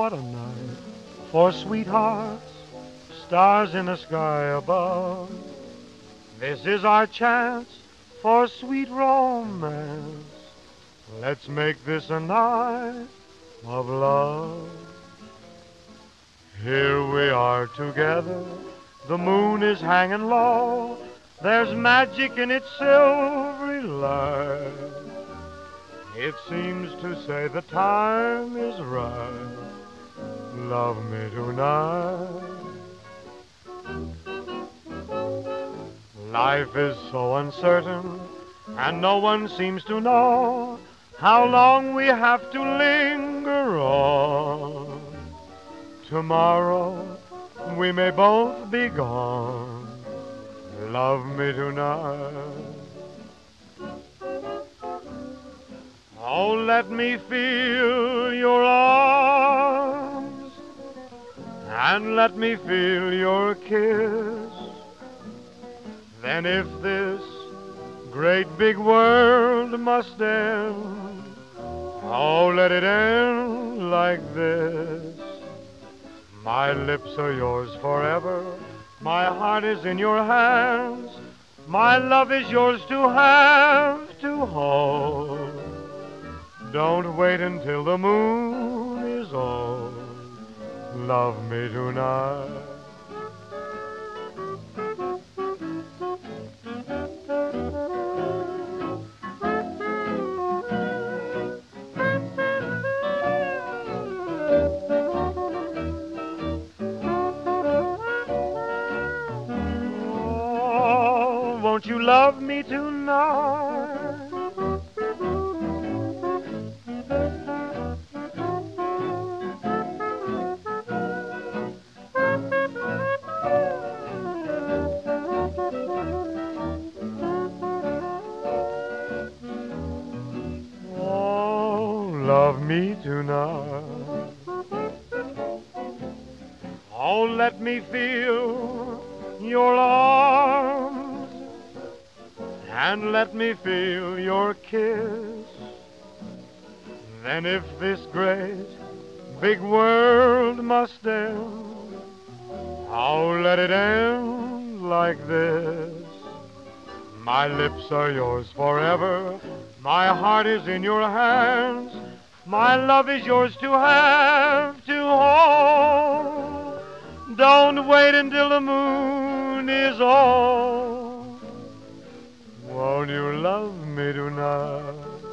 what a night for sweethearts, stars in the sky above. This is our chance for sweet romance. Let's make this a night of love. Here we are together, the moon is hanging low. There's magic in its silvery light. It seems to say the time is right. Love me tonight. Life is so uncertain, and no one seems to know how long we have to linger on. Tomorrow we may both be gone. Love me tonight. Oh, let me feel your arms, and let me feel your kiss. Then if this great big world must end, oh, let it end like this. My lips are yours forever, my heart is in your hands, my love is yours to have, to hold. Don't wait until the moon is old. Love me tonight. Oh, won't you love me tonight? Love me tonight. Oh, let me feel your arms, and let me feel your kiss. Then if this great big world must end, oh, let it end like this. My lips are yours forever, my heart is in your hands, my love is yours to have, to hold. Don't wait until the moon is old. Won't you love me tonight?